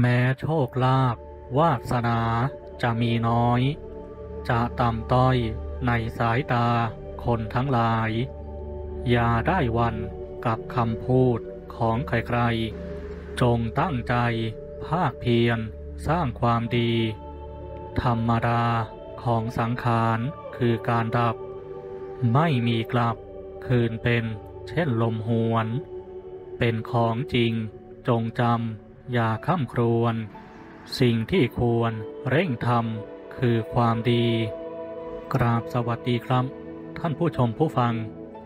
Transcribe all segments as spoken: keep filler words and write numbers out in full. แม้โชคลาภวาสนาจะมีน้อยจะต่ำต้อยในสายตาคนทั้งหลายอย่าได้หวั่นกับคำพูดของใครๆจงตั้งใจภาคเพียรสร้างความดีธรรมดาของสังขารคือการดับไม่มีกลับคืนเป็นเช่นลมหวนเป็นของจริงจงจำอย่าข้ามครวนสิ่งที่ควรเร่งทำคือความดีกราบสวัสดีครับท่านผู้ชมผู้ฟัง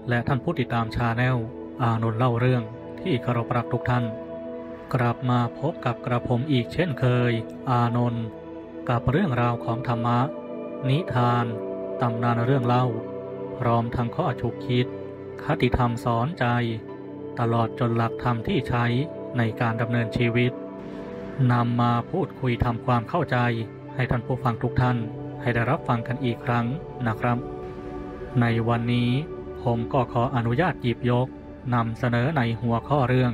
และท่านผู้ติดตามชาแนลอานนท์เล่าเรื่องที่เคารพรักทุกท่านกลับมาพบกับกระผมอีกเช่นเคยอานนท์กับเรื่องราวของธรรมะนิทานตำนานเรื่องเล่าพร้อมทั้งข้อฉุกคิดคติธรรมสอนใจตลอดจนหลักธรรมที่ใช้ในการดำเนินชีวิตนำมาพูดคุยทำความเข้าใจให้ท่านผู้ฟังทุกท่านให้ได้รับฟังกันอีกครั้งนะครับในวันนี้ผมก็ขออนุญาตหยิบยกนำเสนอในหัวข้อเรื่อง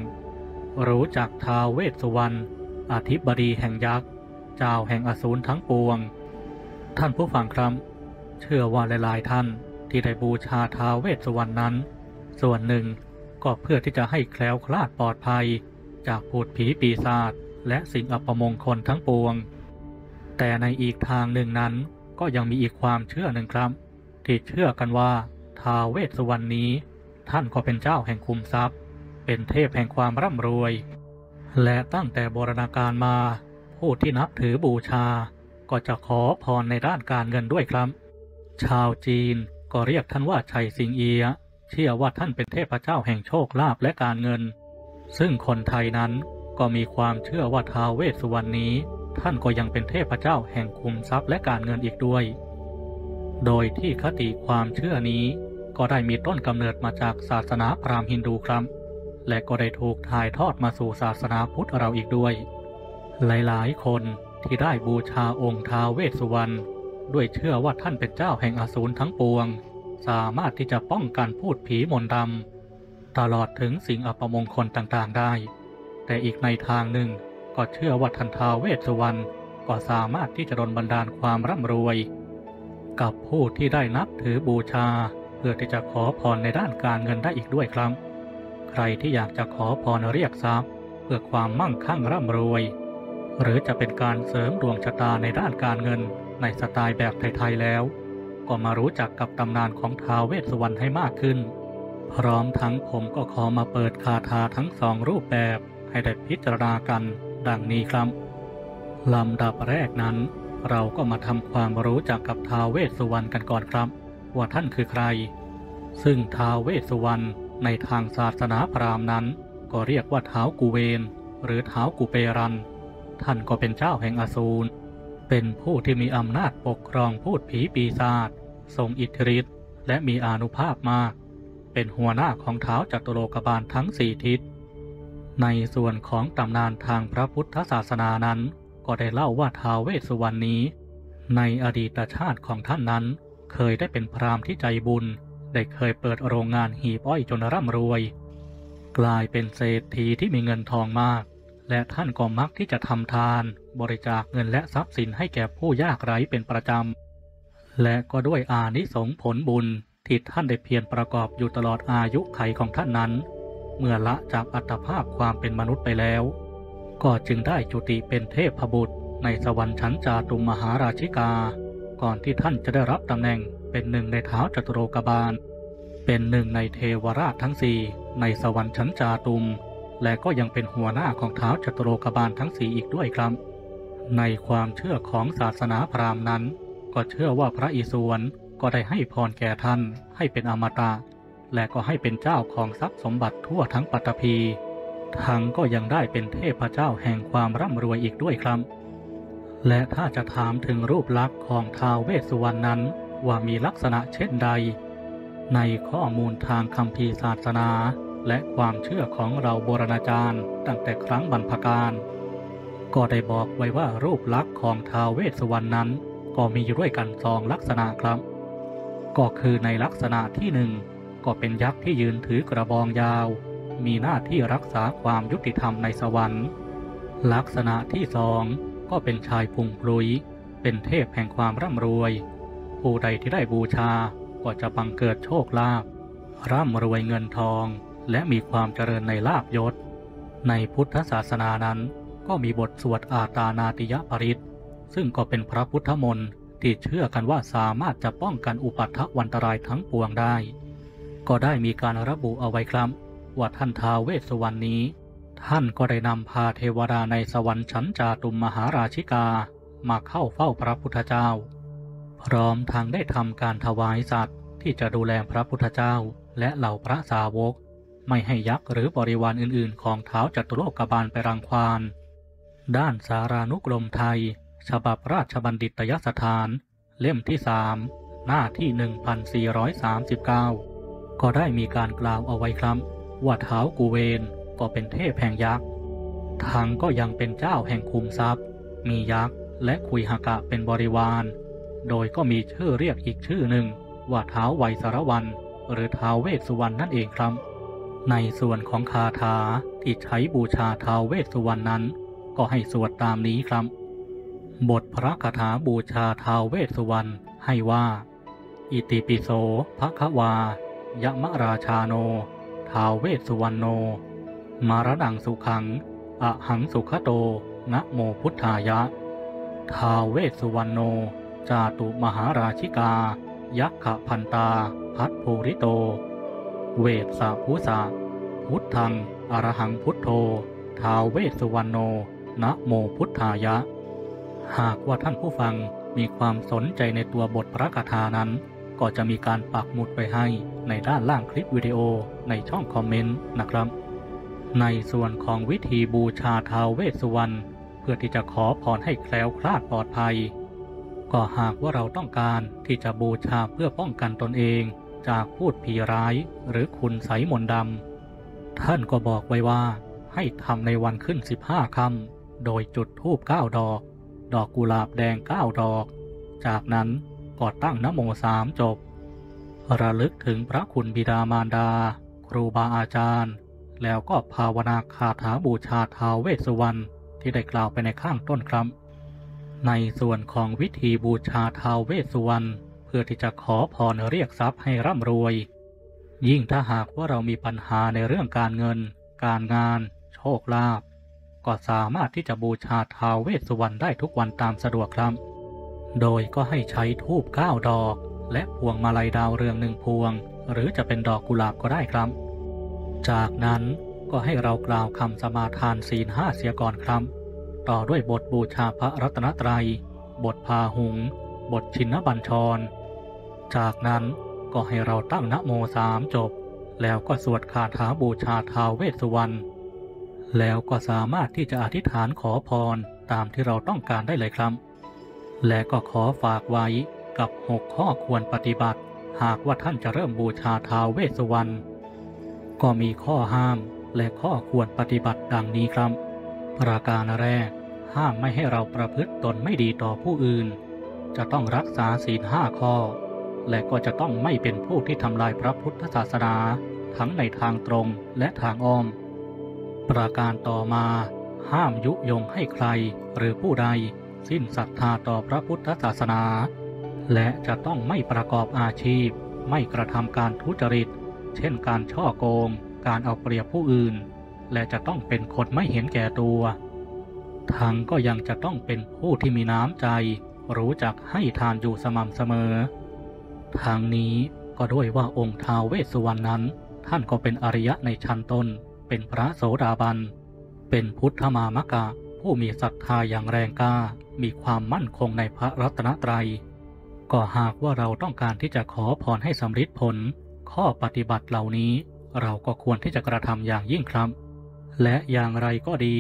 รู้จักท้าวเวสสุวรรณอธิบดีแห่งยักษ์เจ้าแห่งอสูรทั้งปวงท่านผู้ฟังครับเชื่อว่าหลายๆท่านที่ได้บูชาท้าวเวสสุวรรณนั้นส่วนหนึ่งก็เพื่อที่จะให้แคล้วคลาดปลอดภัยจากพูดผีปีศาจและสิ่งอัปมงคลทั้งปวงแต่ในอีกทางหนึ่งนั้นก็ยังมีอีกความเชื่อหนึ่งครับที่เชื่อกันว่าท้าวเวสสุวรรณนี้ท่านก็เป็นเจ้าแห่งคุมทรัพย์เป็นเทพแห่งความร่ำรวยและตั้งแต่โบราณกาลมาผู้ที่นับถือบูชาก็จะขอพรในด้านการเงินด้วยครับชาวจีนก็เรียกท่านว่าไฉสิงเอียะเชื่อว่าท่านเป็นเทพเจ้าแห่งโชคลาภและการเงินซึ่งคนไทยนั้นก็มีความเชื่อว่าท้าวเวสสุวรรณนี้ท่านก็ยังเป็นเทพเจ้าแห่งคุมทรัพย์และการเงินอีกด้วยโดยที่คติความเชื่อนี้ก็ได้มีต้นกำเนิดมาจากศาสนาพราหมณ์ฮินดูครับและก็ได้ถูกถ่ายทอดมาสู่ศาสนาพุทธเราอีกด้วยหลายๆคนที่ได้บูชาองค์ท้าวเวสสุวรรณด้วยเชื่อว่าท่านเป็นเจ้าแห่งอสูรทั้งปวงสามารถที่จะป้องกันพูดผีมนต์ดำตลอดถึงสิ่งอัปมงคลต่างๆได้แต่อีกในทางหนึ่งก็เชื่อว่าท่านท้าวเวสสุวรรณก็สามารถที่จะดลบันดาลความร่ำรวยกับผู้ที่ได้นับถือบูชาเพื่อที่จะขอพรในด้านการเงินได้อีกด้วยครับใครที่อยากจะขอพรเรียกทรัพย์เพื่อความมั่งคั่งร่ำรวยหรือจะเป็นการเสริมดวงชะตาในด้านการเงินในสไตล์แบบไทยๆแล้วก็มารู้จักกับตำนานของท้าวเวสสุวรรณให้มากขึ้นพร้อมทั้งผมก็ขอมาเปิดคาถาทั้งสองรูปแบบให้ได้พิจารณากันดังนี้ครับลำดับแรกนั้นเราก็มาทำความรู้จักกับท้าวเวสสุวรรณกันก่อนครับว่าท่านคือใครซึ่งท้าวเวสสุวรรณในทางศาสนาพราหมณ์นั้นก็เรียกว่าท้าวกุเวนหรือท้าวกุเปรันท่านก็เป็นเจ้าแห่งอสูรเป็นผู้ที่มีอำนาจปกครองพูดผีปีศาจทรงอิทธิฤทธิ์และมีอานุภาพมากเป็นหัวหน้าของท้าวจัตุโลกบาลทั้งสี่ทิศในส่วนของตำนานทางพระพุทธศาสนานั้นก็ได้เล่าว่าท้าวเวสสุวรรณนี้ในอดีตชาติของท่านนั้นเคยได้เป็นพราหมณ์ที่ใจบุญได้เคยเปิดโรงงานหีบอ้อยจนร่ำรวยกลายเป็นเศรษฐีที่มีเงินทองมากและท่านก็มักที่จะทำทานบริจาคเงินและทรัพย์สินให้แก่ผู้ยากไร้เป็นประจำและก็ด้วยอานิสงส์ผลบุญที่ท่านได้เพียรประกอบอยู่ตลอดอายุไขของท่านนั้นเมื่อละจากอัตภาพความเป็นมนุษย์ไปแล้วก็จึงได้จุติเป็นเทพบุตรในสวรรค์ชั้นจาตุมหาราชิกาก่อนที่ท่านจะได้รับตำแหน่งเป็นหนึ่งในท้าวจัตุโลกบาลเป็นหนึ่งในเทวราชทั้งสี่ในสวรรค์ชั้นจาตุมและก็ยังเป็นหัวหน้าของท้าวจัตุโลกบาลทั้งสี่อีกด้วยครับในความเชื่อของศาสนาพราหมณ์นั้นก็เชื่อว่าพระอิศวรก็ได้ให้พรแก่ท่านให้เป็นอมตะและก็ให้เป็นเจ้าของทรัพย์สมบัติทั่วทั้งปัตตภีทั้งก็ยังได้เป็นเทพเจ้าแห่งความร่ำรวยอีกด้วยครับและถ้าจะถามถึงรูปลักษณ์ของท้าวเวสสุวรรณนั้นว่ามีลักษณะเช่นใดในข้อมูลทางคัมภีร์ศาสนาและความเชื่อของเราโบราณอาจารย์ตั้งแต่ครั้งบรรพกาลก็ได้บอกไว้ว่ารูปลักษณ์ของท้าวเวสสุวรรณนั้นก็มีอยู่ด้วยกันสองลักษณะครับก็คือในลักษณะที่หนึ่งก็เป็นยักษ์ที่ยืนถือกระบองยาวมีหน้าที่รักษาความยุติธรรมในสวรรค์ ลักษณะที่สองก็เป็นชายพุงพลุยเป็นเทพแห่งความร่ำรวยผู้ใดที่ได้บูชาก็จะบังเกิดโชคลาภร่ำรวยเงินทองและมีความเจริญในลาภยศในพุทธศาสนานั้นก็มีบทสวดอาตานาติยปริตซึ่งก็เป็นพระพุทธมนต์ที่เชื่อกันว่าสามารถจะป้องกันอุปัฏฐวันตรายทั้งปวงได้ก็ได้มีการระบุเอาไว้ครับว่าท่านท้าวเวสสุวรรณนี้ท่านก็ได้นำพาเทวดาในสวรรค์ชั้นจาตุมมหาราชิกามาเข้าเฝ้าพระพุทธเจ้าพร้อมทางได้ทำการถวายสัตว์ที่จะดูแลพระพุทธเจ้าและเหล่าพระสาวกไม่ให้ยักษ์หรือบริวารอื่นๆของท้าวจัตุโลกบาลไปรังควานด้านสารานุกรมไทยฉบับราชบัณฑิตยสถานเล่มที่สามหน้าที่ หนึ่งพันสี่ร้อยสามสิบเก้า ก็ได้มีการกล่าวเอาไว้ครับว่าท้าวกุเวนก็เป็นเทพแห่งยักษ์ทั้งก็ยังเป็นเจ้าแห่งคุมทรัพย์มียักษ์และคุยหกะเป็นบริวารโดยก็มีชื่อเรียกอีกชื่อหนึ่งว่าท้าวไวยสารวันหรือท้าวเวสสุวรรณนั่นเองครับในส่วนของคาถาที่ใช้บูชาท้าวเวสสุวรรณนั้นก็ให้สวดตามนี้ครับบทพระคาถาบูชาท้าวเวสสุวรรณให้ว่าอิติปิโสภควายมราชาโนท้าวเวสสุวรรณโนมารณังสุขังอหังสุขโตนะโมพุทธายะท้าวเวสสุวรรณโนจาตุมหาราชิกายักขพันตาพัทภูริโตเวสสะพุสะพุทธังอรหังพุทโธท้าวเวสสุวรรณโนนะโมพุทธายะหากว่าท่านผู้ฟังมีความสนใจในตัวบทพระคาถานั้นก็จะมีการปักหมุดไปให้ในด้านล่างคลิปวิดีโอในช่องคอมเมนต์นะครับในส่วนของวิธีบูชาท้าวเวสสุวรรณเพื่อที่จะขอพรให้แคล้วคลาดปลอดภัยก็หากว่าเราต้องการที่จะบูชาเพื่อป้องกันตนเองจากพูดผีร้ายหรือคุณไสยมนต์ดำท่านก็บอกไว้ว่าให้ทำในวันขึ้นสิบห้าค่ำโดยจุดธูปเก้าดอกดอกกุหลาบแดงเก้าดอกจากนั้นก็ตั้งนะโมสามจบระลึกถึงพระคุณบิดามารดาครูบาอาจารย์แล้วก็ภาวนาคาถาบูชาท้าวเวสสุวรรณที่ได้กล่าวไปในข้างต้นครับในส่วนของวิธีบูชาท้าวเวสสุวรรณเพื่อที่จะขอพรเรียกทรัพย์ให้ร่ำรวยยิ่งถ้าหากว่าเรามีปัญหาในเรื่องการเงินการงานโชคลาภก็สามารถที่จะบูชาท้าวเวสสุวรรณได้ทุกวันตามสะดวกครับโดยก็ให้ใช้ธูปเก้าดอกและพวงมาลัยดาวเรืองหนึ่งพวงหรือจะเป็นดอกกุหลาบก็ได้ครับจากนั้นก็ให้เรากล่าวคำสมาทานศีลห้าเสียก่อนครับต่อด้วยบทบูชาพระรัตนตรัยบทพาหุงบทชินบัญชรจากนั้นก็ให้เราตั้งนะโมสามจบแล้วก็สวดคาถาบูชาท้าวเวสสุวรรณแล้วก็สามารถที่จะอธิษฐานขอพรตามที่เราต้องการได้เลยครับและก็ขอฝากไว้กับหกข้อควรปฏิบัติหากว่าท่านจะเริ่มบูชาท้าวเวสสุวรรณก็มีข้อห้ามและข้อควรปฏิบัติดังนี้ครับประการแรกห้ามไม่ให้เราประพฤติตนไม่ดีต่อผู้อื่นจะต้องรักษาศีลห้าข้อและก็จะต้องไม่เป็นผู้ที่ทำลายพระพุทธศาสนาทั้งในทางตรงและทางอ้อมประการต่อมาห้ามยุยงให้ใครหรือผู้ใดสิ้นศรัทธาต่อพระพุทธศาสนาและจะต้องไม่ประกอบอาชีพไม่กระทำการทุจริตเช่นการช่อโกงการเอาเปรียบผู้อื่นและจะต้องเป็นคนไม่เห็นแก่ตัวทั้งก็ยังจะต้องเป็นผู้ที่มีน้ำใจรู้จักให้ทานอยู่สม่ำเสมอทางนี้ก็ด้วยว่าองค์ท้าวเวสสุวรรณนั้นท่านก็เป็นอริยะในชั้นต้นเป็นพระโสดาบันเป็นพุทธมามกะผู้มีศรัทธาอย่างแรงกล้ามีความมั่นคงในพระรัตนตรัยก็หากว่าเราต้องการที่จะขอพรให้สำเร็จผลข้อปฏิบัติเหล่านี้เราก็ควรที่จะกระทำอย่างยิ่งครับและอย่างไรก็ดี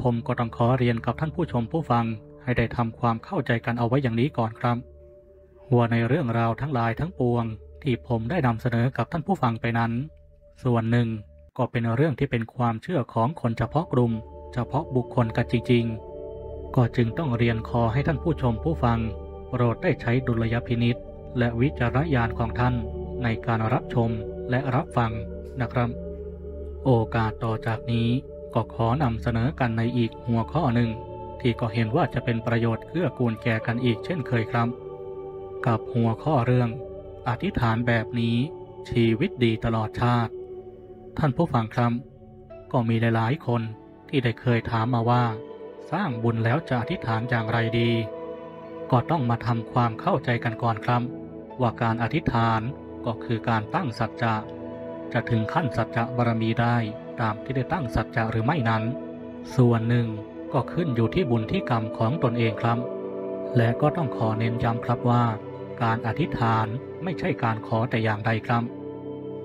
ผมก็ต้องขอเรียนกับท่านผู้ชมผู้ฟังให้ได้ทำความเข้าใจกันเอาไว้อย่างนี้ก่อนครับว่าในเรื่องราวทั้งหลายทั้งปวงที่ผมได้นำเสนอกับท่านผู้ฟังไปนั้นส่วนหนึ่งก็เป็นเรื่องที่เป็นความเชื่อของคนเฉพาะกลุ่มเฉพาะบุคคลกันจริงๆก็จึงต้องเรียนขอให้ท่านผู้ชมผู้ฟังโปรดได้ใช้ดุลยพินิจและวิจารณญาณของท่านในการรับชมและรับฟังนะครับโอกาสต่อจากนี้ ก็ขอนำเสนอกันในอีกหัวข้อหนึ่งที่ก็เห็นว่าจะเป็นประโยชน์เกื้อกูลแก่กันอีกเช่นเคยครับกับหัวข้อเรื่องอธิษฐานแบบนี้ชีวิตดีตลอดชาติท่านผู้ฟังครับก็มีหลายๆคนที่ได้เคยถามมาว่าสร้างบุญแล้วจะอธิษฐานอย่างไรดีก็ต้องมาทำความเข้าใจกันก่อนครับว่าการอธิษฐานก็คือการตั้งสัจจะจะถึงขั้นสัจจะบารมีได้ตามที่ได้ตั้งสัจจะหรือไม่นั้นส่วนหนึ่งก็ขึ้นอยู่ที่บุญที่กรรมของตนเองครับและก็ต้องขอเน้นย้ำครับว่าการอธิษฐานไม่ใช่การขอแต่อย่างใดครับ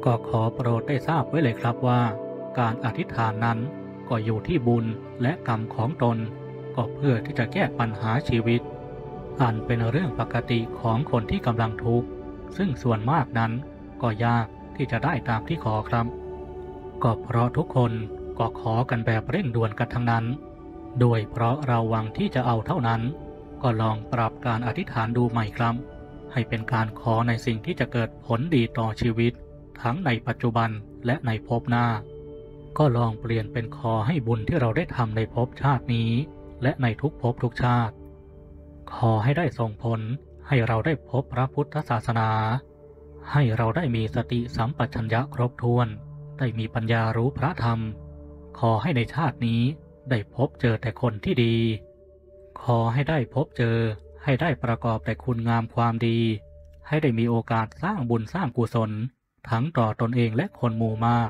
ก็ขอโปรดได้ทราบไว้เลยครับว่าการอธิษฐานนั้นก็อยู่ที่บุญและกรรมของตนก็เพื่อที่จะแก้ปัญหาชีวิตอันเป็นเรื่องปกติของคนที่กำลังทุกข์ซึ่งส่วนมากนั้นก็ยากที่จะได้ตามที่ขอครับก็เพราะทุกคนก็ขอกันแบบเร่งด่วนกันทั้งนั้นโดยเพราะเราหวังที่จะเอาเท่านั้นก็ลองปรับการอธิษฐานดูใหม่ครับให้เป็นการขอในสิ่งที่จะเกิดผลดีต่อชีวิตทั้งในปัจจุบันและในภพหน้าก็ลองเปลี่ยนเป็นขอให้บุญที่เราได้ทำในภพชาตินี้และในทุกภพทุกชาติขอให้ได้ส่งผลให้เราได้พบพระพุทธศาสนาให้เราได้มีสติสัมปชัญญะครบถ้วนได้มีปัญญารู้พระธรรมขอให้ในชาตินี้ได้พบเจอแต่คนที่ดีขอให้ได้พบเจอให้ได้ประกอบแต่คุณงามความดีให้ได้มีโอกาสสร้างบุญสร้างกุศลทั้งต่อตนเองและคนหมู่มาก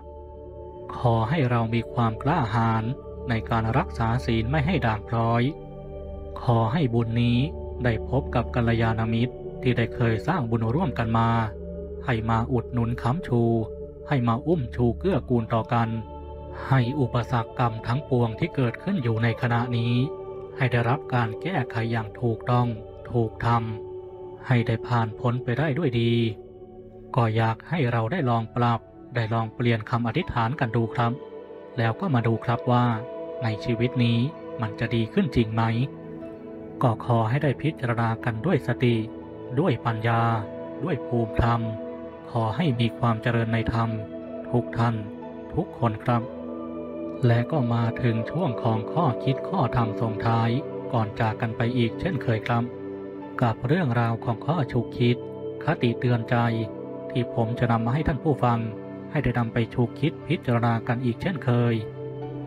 ขอให้เรามีความกล้าหาญในการรักษาศีลไม่ให้ด่างพร้อยขอให้บุญนี้ได้พบกับกัลยาณมิตรที่ได้เคยสร้างบุญร่วมกันมาให้มาอุดหนุนค้ำชูให้มาอุ้มชูเกื้อกูลต่อกันให้อุปสรรคกรรมทั้งปวงที่เกิดขึ้นอยู่ในขณะนี้ให้ได้รับการแก้ไขอย่างถูกต้องถูกธรรมให้ได้ผ่านพ้นไปได้ด้วยดีก็อยากให้เราได้ลองปรับได้ลองเปลี่ยนคำอธิษฐานกันดูครับแล้วก็มาดูครับว่าในชีวิตนี้มันจะดีขึ้นจริงไหมก็ขอให้ได้พิจารณากันด้วยสติด้วยปัญญาด้วยภูมิธรรมขอให้มีความเจริญในธรรมทุกท่านทุกคนครับและก็มาถึงช่วงของข้อคิดข้อธรรมส่งท้ายก่อนจากกันไปอีกเช่นเคยครับกับเรื่องราวของข้อฉุกคิดคติเตือนใจที่ผมจะนำมาให้ท่านผู้ฟังให้ได้นำไปฉุกคิดพิจารณากันอีกเช่นเคย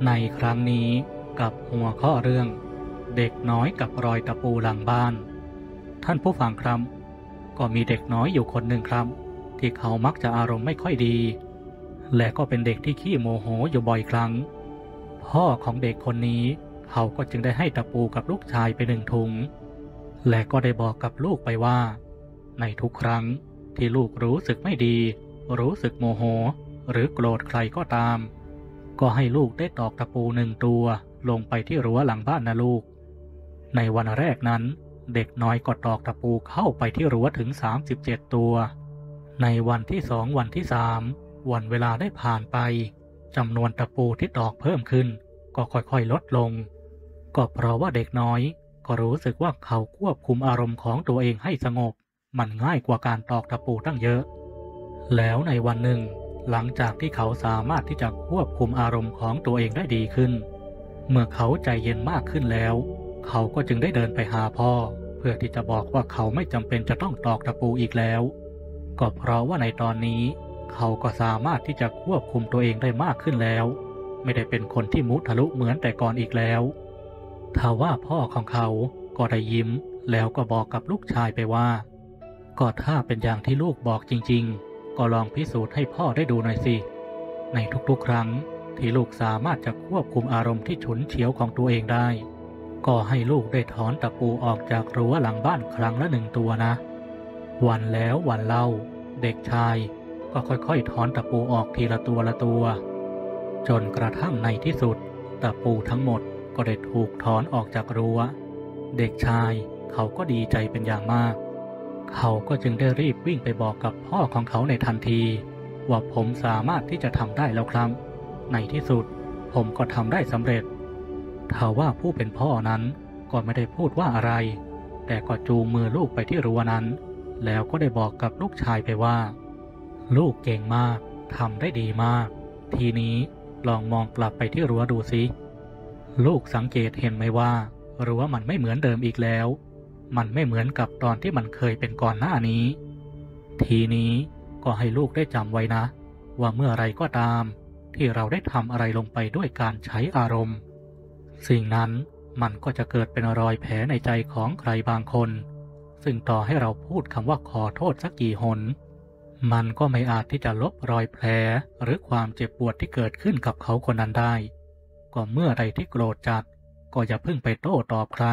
ในครั้งนี้กับหัวข้อเรื่องเด็กน้อยกับรอยตะปูหลังบ้านท่านผู้ฟังครับก็มีเด็กน้อยอยู่คนหนึ่งครับที่เขามักจะอารมณ์ไม่ค่อยดีและก็เป็นเด็กที่ขี้โมโหอยู่บ่อยครั้งพ่อของเด็กคนนี้เขาก็จึงได้ให้ตะปูกับลูกชายไปหนึ่งถุงและก็ได้บอกกับลูกไปว่าในทุกครั้งที่ลูกรู้สึกไม่ดีรู้สึกโมโหหรือโกรธใครก็ตามก็ให้ลูกได้ตอกตะปูหนึ่งตัวลงไปที่รั้วหลังบ้านนะลูกในวันแรกนั้นเด็กน้อยก็ตอกตะปูเข้าไปที่รั้วถึงสามสิบเจ็ดตัวในวันที่สองวันที่สามวันเวลาได้ผ่านไปจำนวนตะปูที่ตอกเพิ่มขึ้นก็ค่อยๆลดลงก็เพราะว่าเด็กน้อยก็รู้สึกว่าเขาควบคุมอารมณ์ของตัวเองให้สงบมันง่ายกว่าการตอกตะปูตั้งเยอะแล้วในวันหนึ่งหลังจากที่เขาสามารถที่จะควบคุมอารมณ์ของตัวเองได้ดีขึ้นเมื่อเขาใจเย็นมากขึ้นแล้วเขาก็จึงได้เดินไปหาพ่อเพื่อที่จะบอกว่าเขาไม่จำเป็นจะต้องตอกตะปูอีกแล้วก็เพราะว่าในตอนนี้เขาก็สามารถที่จะควบคุมตัวเองได้มากขึ้นแล้วไม่ได้เป็นคนที่มุทะลุเหมือนแต่ก่อนอีกแล้วทว่าพ่อของเขาก็ได้ยิ้มแล้วก็บอกกับลูกชายไปว่าก็ถ้าเป็นอย่างที่ลูกบอกจริงๆก็ลองพิสูจน์ให้พ่อได้ดูหน่อยสิในทุกๆครั้งที่ลูกสามารถจะควบคุมอารมณ์ที่ฉุนเฉียวของตัวเองได้ก็ให้ลูกได้ถอนตะปูออกจากรั้วหลังบ้านครั้งละหนึ่งตัวนะวันแล้ววันเล่าเด็กชายก็ค่อยๆถอนตะปูออกทีละตัวละตัวจนกระทั่งในที่สุดตะปูทั้งหมดก็ได้ถูกถอนออกจากรั้วเด็กชายเขาก็ดีใจเป็นอย่างมากเขาก็จึงได้รีบวิ่งไปบอกกับพ่อของเขาในทันทีว่าผมสามารถที่จะทำได้แล้วครับในที่สุดผมก็ทำได้สำเร็จทว่าผู้เป็นพ่อนั้นก็ไม่ได้พูดว่าอะไรแต่ก็จูงมือลูกไปที่รั้วนั้นแล้วก็ได้บอกกับลูกชายไปว่าลูกเก่งมากทำได้ดีมากทีนี้ ลองมองกลับไปที่รั้วดูสิลูกสังเกตเห็นไหมว่ารั้วมันไม่เหมือนเดิมอีกแล้วมันไม่เหมือนกับตอนที่มันเคยเป็นก่อนหน้านี้ทีนี้ก็ให้ลูกได้จำไว้นะว่าเมื่อไรก็ตามที่เราได้ทำอะไรลงไปด้วยการใช้อารมณ์สิ่งนั้นมันก็จะเกิดเป็นรอยแผลในใจของใครบางคนซึ่งต่อให้เราพูดคำว่าขอโทษสักกี่หนมันก็ไม่อาจที่จะลบรอยแผลหรือความเจ็บปวดที่เกิดขึ้นกับเขาคนนั้นได้ก็เมื่อใดที่โกรธจัดก็อย่าเพิ่งไปโต้ตอบใคร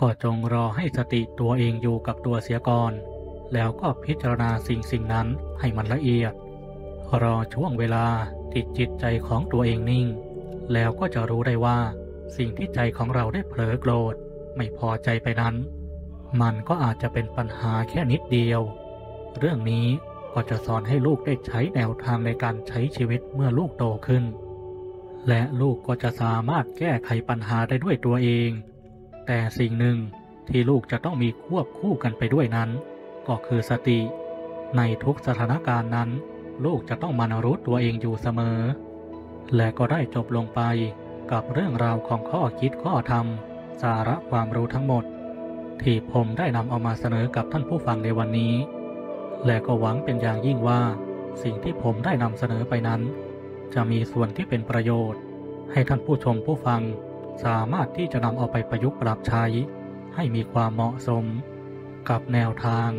ก็จงรอให้สติตัวเองอยู่กับตัวเสียก่อนแล้วก็พิจารณาสิ่งสิ่งนั้นให้มันละเอียดรอช่วงเวลาที่จิตใจของตัวเองนิ่งแล้วก็จะรู้ได้ว่าสิ่งที่ใจของเราได้เผลอโกรธไม่พอใจไปนั้นมันก็อาจจะเป็นปัญหาแค่นิดเดียวเรื่องนี้ก็จะสอนให้ลูกได้ใช้แนวทางในการใช้ชีวิตเมื่อลูกโตขึ้นและลูกก็จะสามารถแก้ไขปัญหาได้ด้วยตัวเองแต่สิ่งหนึ่งที่ลูกจะต้องมีควบคู่กันไปด้วยนั้นก็คือสติในทุกสถานการณ์นั้นลูกจะต้องมันรู้ตัวเองอยู่เสมอและก็ได้จบลงไปกับเรื่องราวของข้อคิดข้อธรรมสาระความรู้ทั้งหมดที่ผมได้นำเอามาเสนอกับท่านผู้ฟังในวันนี้และก็หวังเป็นอย่างยิ่งว่าสิ่งที่ผมได้นำเสนอไปนั้นจะมีส่วนที่เป็นประโยชน์ให้ท่านผู้ชมผู้ฟังสามารถที่จะนำเอาไปประยุกต์ปรับใช้ให้มีความเหมาะสมกับแนวทาง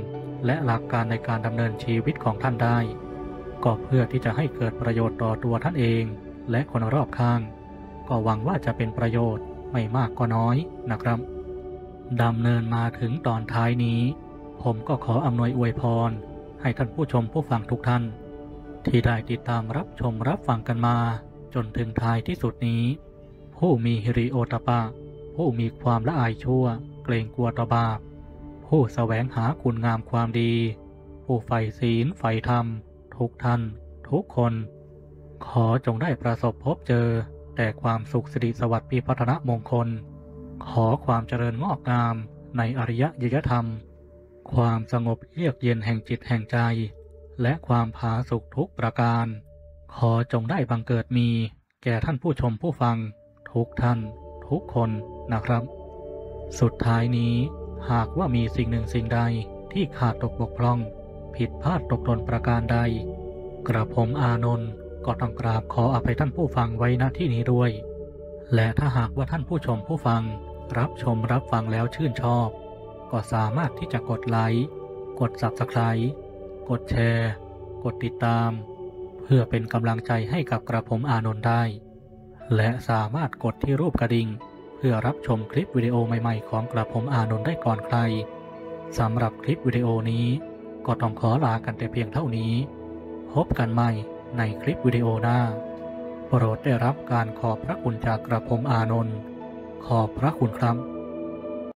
และหลักการในการดำเนินชีวิตของท่านได้ก็เพื่อที่จะให้เกิดประโยชน์ต่อตัวท่านเองและคนรอบข้างก็หวังว่าจะเป็นประโยชน์ไม่มากก็น้อยนะครับดำเนินมาถึงตอนท้ายนี้ผมก็ขออำนวยอวยพรให้ท่านผู้ชมผู้ฟังทุกท่านที่ได้ติดตามรับชมรับฟังกันมาจนถึงท้ายที่สุดนี้ผู้มีหิริโอตปะผู้มีความละอายชั่วเกรงกลัวต่อบาปผู้แสวงหาคุณงามความดีผู้ใฝ่ศีลใฝ่ธรรมทุกท่านทุกคนขอจงได้ประสบพบเจอแต่ความสุขสิริสวัสดิ์พิพัฒนมงคลขอความเจริญงอกงามในอริยะยธรรมความสงบเยือกเย็นแห่งจิตแห่งใจและความผาสุกทุกประการขอจงได้บังเกิดมีแก่ท่านผู้ชมผู้ฟังทุกท่านทุกคนนะครับสุดท้ายนี้หากว่ามีสิ่งหนึ่งสิ่งใดที่ขาดตกบกพร่องผิดพลาดตกหล่นประการใดกระผมอานนท์ก็ต้องกราบขออภัยท่านผู้ฟังไว้ณที่นี้ด้วยและถ้าหากว่าท่านผู้ชมผู้ฟังรับชมรับฟังแล้วชื่นชอบก็สามารถที่จะกดไลค์กด ซับสไครบ์ กดแชร์กดติดตามเพื่อเป็นกำลังใจให้กับกระผมอานนท์ได้และสามารถกดที่รูปกระดิ่งเพื่อรับชมคลิปวิดีโอใหม่ๆของกระผมอานนท์ได้ก่อนใครสำหรับคลิปวิดีโอนี้ก็ต้องขอลากันแต่เพียงเท่านี้พบกันใหม่ในคลิปวิดีโอหน้าโปรดได้รับการขอบพระคุณจากกระผมอานนท์ขอบพระคุณครับ